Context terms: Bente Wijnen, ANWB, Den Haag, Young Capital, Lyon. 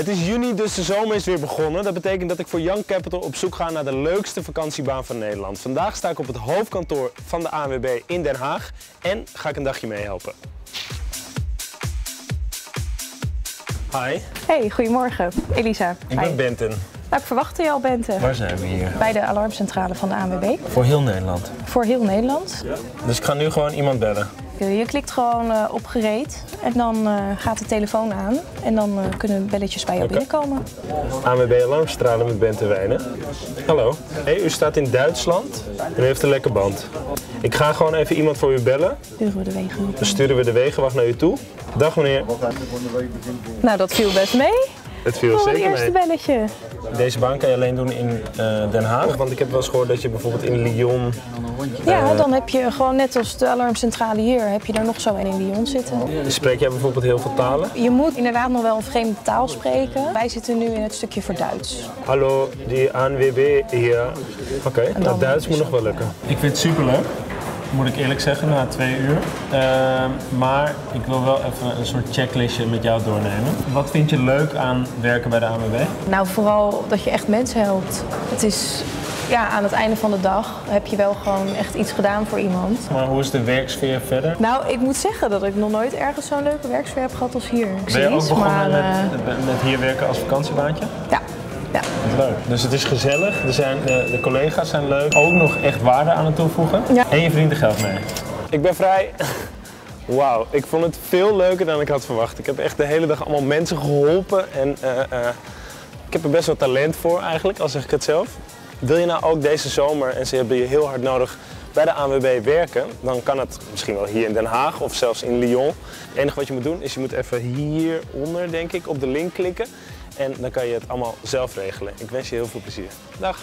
Het is juni, dus de zomer is weer begonnen. Dat betekent dat ik voor Young Capital op zoek ga naar de leukste vakantiebaan van Nederland. Vandaag sta ik op het hoofdkantoor van de ANWB in Den Haag en ga ik een dagje meehelpen. Hi. Hey, goedemorgen. Elisa. Ik ben Bente. Nou, ik verwachtte je al, Bente. Waar zijn we hier? Bij de alarmcentrale van de ANWB. Voor heel Nederland? Voor heel Nederland. Ja. Dus ik ga nu gewoon iemand bellen? Je klikt gewoon op gereed en dan gaat de telefoon aan en dan kunnen belletjes bij jou binnenkomen. ANWB Alarmcentrale met Bente Wijnen. Hallo. Hey, u staat in Duitsland en u heeft een lekke band. Ik ga gewoon even iemand voor u bellen. Sturen we de wegenwacht. Dan sturen we de wegenwacht naar u toe. Dag meneer. Nou, dat viel best mee. Het viel zeker mee. Het eerste belletje. Deze baan kan je alleen doen in Den Haag. Want ik heb wel eens gehoord dat je bijvoorbeeld in Lyon... Ja, dan heb je gewoon net als de alarmcentrale hier, heb je daar nog zo een in Lyon zitten. Spreek jij bijvoorbeeld heel veel talen? Je moet inderdaad nog wel een vreemde taal spreken. Wij zitten nu in het stukje voor Duits. Hallo, die ANWB hier. Oké, dat Duits moet nog wel lukken. Ik vind het superleuk. Moet ik eerlijk zeggen, na 2 uur. Maar ik wil wel even een soort checklistje met jou doornemen. Wat vind je leuk aan werken bij de ANWB? Nou, vooral dat je echt mensen helpt. Het is, ja, aan het einde van de dag heb je wel gewoon echt iets gedaan voor iemand. Maar hoe is de werksfeer verder? Nou, ik moet zeggen dat ik nog nooit ergens zo'n leuke werksfeer heb gehad als hier. Ben je ook begonnen met hier werken als vakantiebaantje? Ja. Ja. Leuk. Dus het is gezellig, de collega's zijn leuk, ook nog echt waarde aan het toevoegen. Ja. En je verdient er geld mee. Ik ben vrij. Wauw, ik vond het veel leuker dan ik had verwacht. Ik heb echt de hele dag allemaal mensen geholpen en ik heb er best wel talent voor eigenlijk, al zeg ik het zelf. Wil je nou ook deze zomer, en ze hebben je heel hard nodig, bij de ANWB werken, dan kan het misschien wel hier in Den Haag of zelfs in Lyon. Het enige wat je moet doen is je moet even hieronder, denk ik, op de link klikken. En dan kan je het allemaal zelf regelen. Ik wens je heel veel plezier. Dag!